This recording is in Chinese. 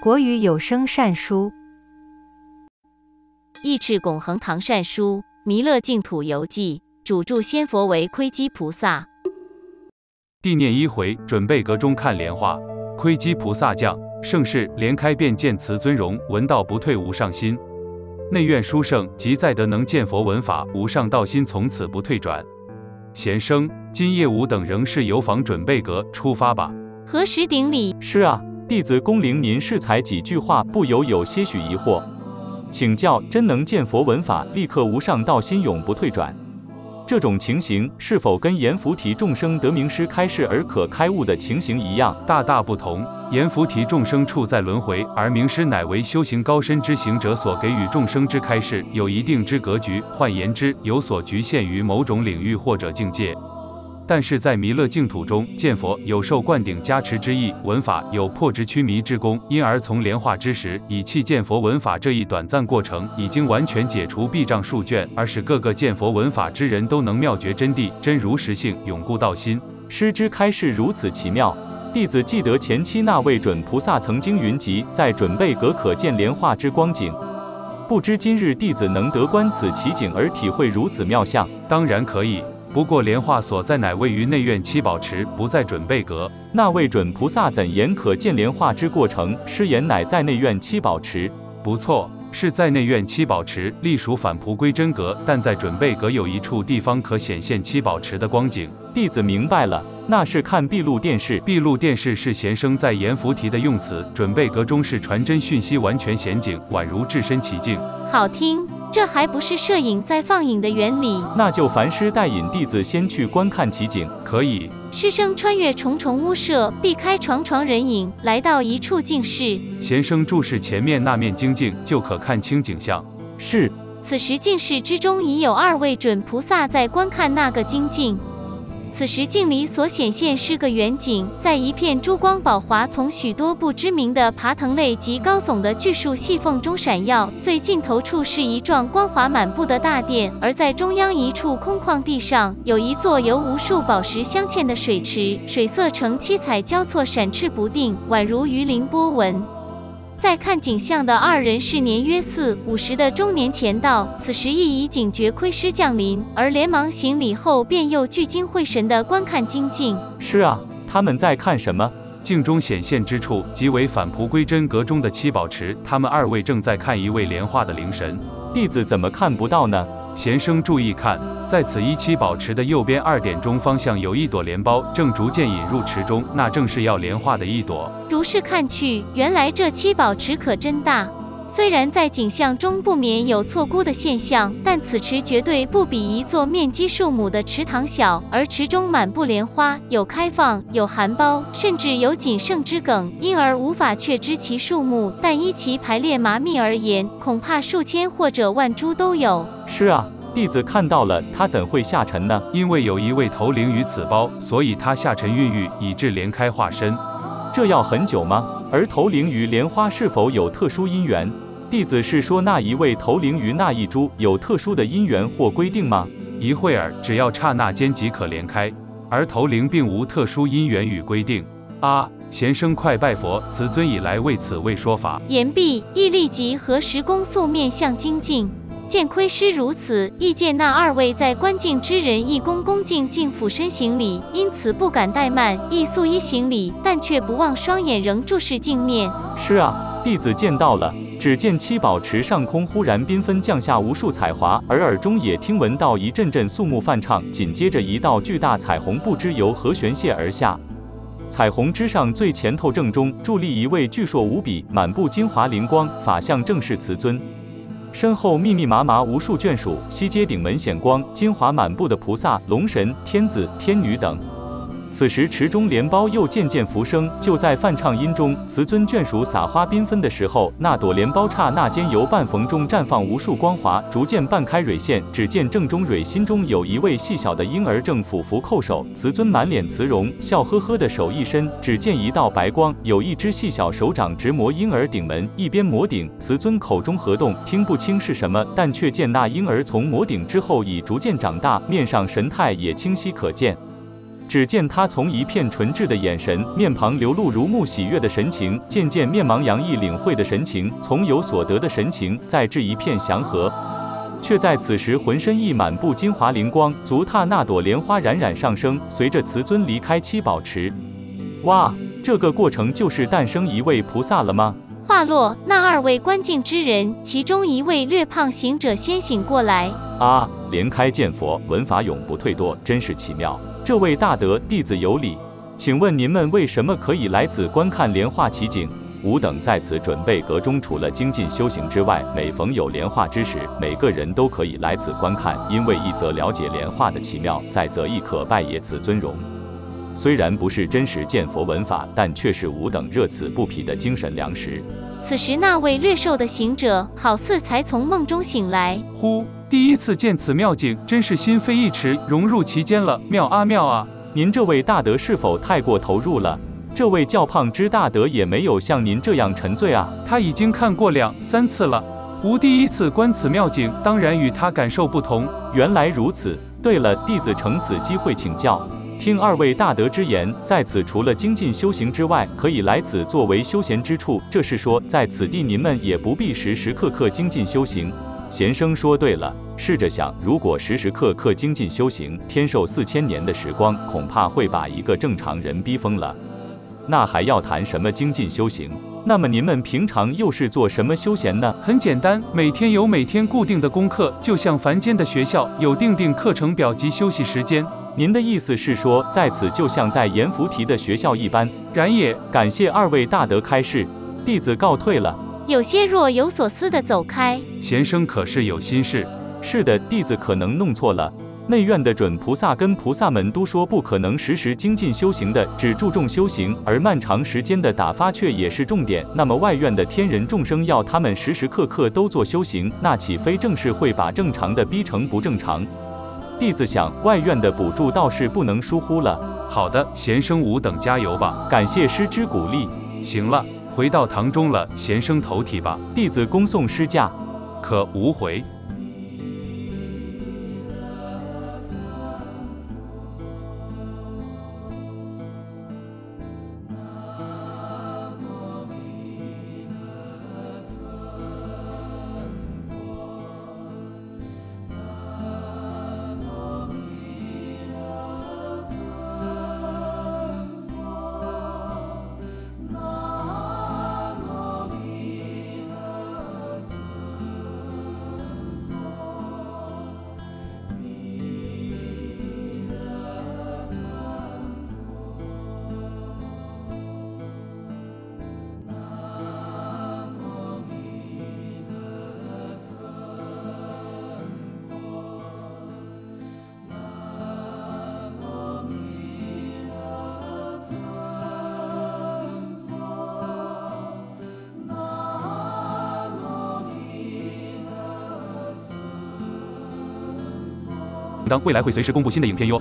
国语有声善书《意志拱衡堂善书》《弥勒净土游记》，主著仙佛为窥基菩萨。地念一回，准备阁中看莲花。窥基菩萨降，盛世莲开，便见慈尊容，闻道不退无上心。内院殊胜，即在得能见佛闻法，无上道心从此不退转。贤生，今夜吾等仍是游访准备阁，出发吧。何时顶礼？是啊，弟子恭聆您适才几句话，不由有些许疑惑。请教，真能见佛闻法，立刻无上道心永不退转，这种情形是否跟阎浮提众生得名师开示而可开悟的情形一样？大大不同。阎浮提众生处在轮回，而名师乃为修行高深之行者所给予众生之开示，有一定之格局，换言之，有所局限于某种领域或者境界。但是在弥勒净土中见佛，有受灌顶加持之意；闻法有破之驱迷之功，因而从莲化之时，以气见佛闻法这一短暂过程，已经完全解除壁障数卷，而使各个见佛闻法之人都能妙觉真谛，真如实性，永固道心。师之开示如此奇妙，弟子记得前期那位准菩萨曾经云集在准备阁可见莲化之光景。不知今日弟子能得观此奇景而体会如此妙相？当然可以。不过莲化所在乃位于内院七宝池，不在准备阁。那位准菩萨怎言可见莲化之过程？师言乃在内院七宝池。不错，是在内院七宝池，隶属返璞归真阁，但在准备阁有一处地方可显现七宝池的光景。弟子明白了，那是看闭路电视。闭路电视是贤生在阎浮提的用词，准备阁中是传真讯息完全显景，宛如置身其境。好听。这还不是摄影在放影的原理？那就凡师带引弟子先去观看奇景。可以。师生穿越重重屋舍，避开幢幢人影，来到一处静室。贤生注视前面那面精镜，就可看清景象。是。此时静室之中已有二位准菩萨在观看那个精镜。此时镜里所显现是个远景，在一片珠光宝华，从许多不知名的爬藤类及高耸的巨树细缝中闪耀。最尽头处是一幢光华满布的大殿，而在中央一处空旷地上，有一座由无数宝石镶嵌的水池，水色呈七彩交错，闪炽不定，宛如鱼鳞波纹。在看景象的二人是年约40-50的中年前道，此时亦已警觉窥师降临，而连忙行礼后便又聚精会神地观看精镜。是啊，他们在看什么？镜中显现之处即为返璞归真阁中的七宝池，他们二位正在看一位莲化的灵神。弟子怎么看不到呢？贤生注意看，在此一七宝池的右边2点钟方向，有一朵莲苞正逐渐引入池中，那正是要莲化的一朵。如是看去，原来这七宝池可真大。虽然在景象中不免有错估的现象，但此池绝对不比一座面积数亩的池塘小，而池中满布莲花，有开放，有含苞，甚至有仅剩之梗，因而无法确知其数目，但依其排列麻密而言，恐怕数千或者万株都有。是啊，弟子看到了，他怎会下沉呢？因为有一位头灵于此包，所以他下沉孕育，以致莲开化身。这要很久吗？而头灵于莲花是否有特殊因缘？弟子是说那一位头灵于那一株有特殊的因缘或规定吗？一会儿，只要刹那间即可莲开，而头灵并无特殊因缘与规定。啊，贤生快拜佛，慈尊以来为此位说法。言毕，亦立即合十恭肃，面向精进。见窥师如此，亦见那二位在观镜之人一恭敬俯身行礼，因此不敢怠慢，亦素衣行礼，但却不忘双眼仍注视镜面。是啊，弟子见到了。只见七宝池上空忽然缤纷降下无数彩华，而耳中也听闻到一阵阵肃穆梵唱，紧接着一道巨大彩虹不知由何悬泻而下。彩虹之上最前头正中伫立一位巨硕无比、满布金华灵光法相，正是慈尊。身后密密麻麻无数眷属，悉皆顶门显光、金华满布的菩萨、龙神、天子、天女等。此时池中莲苞又渐渐浮生，就在梵唱音中，慈尊眷属撒花缤纷的时候，那朵莲苞刹那间由半缝中绽放无数光华，逐渐半开蕊线。只见正中蕊心中有一位细小的婴儿正俯伏叩首，慈尊满脸慈容，笑呵呵的手一伸，只见一道白光，有一只细小手掌直磨婴儿顶门，一边磨顶，慈尊口中合动，听不清是什么，但却见那婴儿从磨顶之后已逐渐长大，面上神态也清晰可见。只见他从一片纯挚的眼神，面庞流露如沐喜悦的神情，渐渐面茫洋溢领会的神情，从有所得的神情，再至一片祥和。 却在此时浑身溢满布金华灵光，足踏那朵莲花冉冉上升，随着慈尊离开七宝池。哇，这个过程就是诞生一位菩萨了吗？话落，那二位观境之人，其中一位略胖行者先醒过来。啊，莲开见佛，闻法永不退堕，真是奇妙！这位大德弟子有礼，请问您们为什么可以来此观看莲化奇景？ 吾等在此准备阁中，除了精进修行之外，每逢有莲化之时，每个人都可以来此观看。因为一则了解莲化的奇妙，再则亦可拜谒慈尊容。虽然不是真实见佛闻法，但却是吾等热此不疲的精神粮食。此时，那位略瘦的行者好似才从梦中醒来，呼！第一次见此妙景，真是心非一池，融入其间了。妙啊妙啊！您这位大德是否太过投入了？ 这位较胖之大德也没有像您这样沉醉啊，他已经看过2、3次了。吾第一次观此妙景，当然与他感受不同。原来如此。对了，弟子乘此机会请教，听二位大德之言，在此除了精进修行之外，可以来此作为休闲之处。这是说，在此地您们也不必时时刻刻精进修行。贤生说对了，试着想，如果时时刻刻精进修行，天寿4000年的时光，恐怕会把一个正常人逼疯了。 那还要谈什么精进修行？那么您们平常又是做什么休闲呢？很简单，每天有每天固定的功课，就像凡间的学校有定定课程表及休息时间。您的意思是说，在此就像在阎浮提的学校一般？然也。感谢二位大德开示，弟子告退了。有些若有所思地走开。贤生可是有心事？是的，弟子可能弄错了。 内院的准菩萨跟菩萨们都说，不可能时时精进修行的，只注重修行，而漫长时间的打发却也是重点。那么外院的天人众生要他们时时刻刻都做修行，那岂非正是会把正常的逼成不正常？弟子想，外院的补助倒是不能疏忽了。好的，贤生吾等加油吧！感谢师之鼓励。行了，回到堂中了，贤生投体吧。弟子恭送师驾，可无回。 未来会随时公布新的影片哟。